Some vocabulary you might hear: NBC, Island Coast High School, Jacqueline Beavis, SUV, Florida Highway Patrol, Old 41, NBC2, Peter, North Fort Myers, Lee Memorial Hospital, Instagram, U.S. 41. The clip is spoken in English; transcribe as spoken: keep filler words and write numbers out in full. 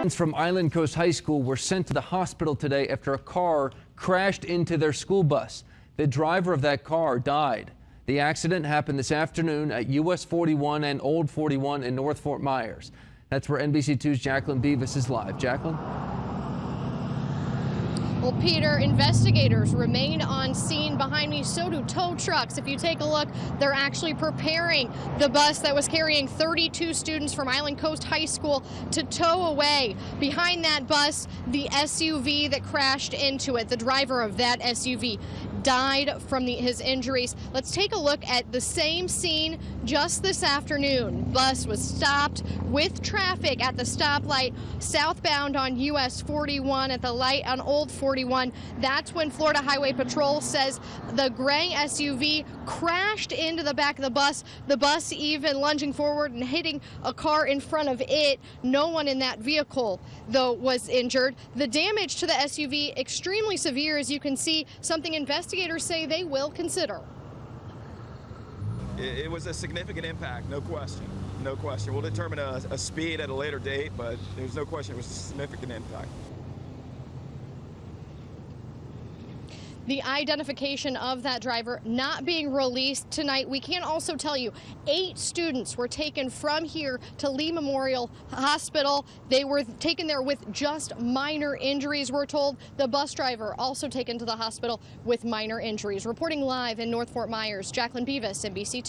Students from Island Coast High School were sent to the hospital today after a car crashed into their school bus. The driver of that car died. The accident happened this afternoon at U S forty-one and Old forty-one in North Fort Myers. That's where N B C two's Jacqueline Beavis is live. Jacqueline? Well, Peter, investigators remain on scene behind me. So do tow trucks. If you take a look, they're actually preparing the bus that was carrying thirty-two students from Island Coast High School to tow away. Behind that bus, the S U V that crashed into it, the driver of that S U V died from the, his injuries. Let's take a look at the same scene just this afternoon. Bus was stopped with traffic at the stoplight southbound on U S forty-one at the light on Old forty-one. That's when Florida Highway Patrol says the gray S U V crashed into the back of the bus, the bus even lunging forward and hitting a car in front of it. No one in that vehicle, though, was injured. The damage to the S U V extremely severe, as you can see, something investigators Investigators say they will consider. It, it was a significant impact, no question, no question. We'll determine a, a speed at a later date, but there's no question it was a significant impact. The identification of that driver not being released tonight. We can also tell you eight students were taken from here to Lee Memorial Hospital. They were taken there with just minor injuries, we're told. The bus driver also taken to the hospital with minor injuries. Reporting live in North Fort Myers, Jacqueline Beavis, N B C two.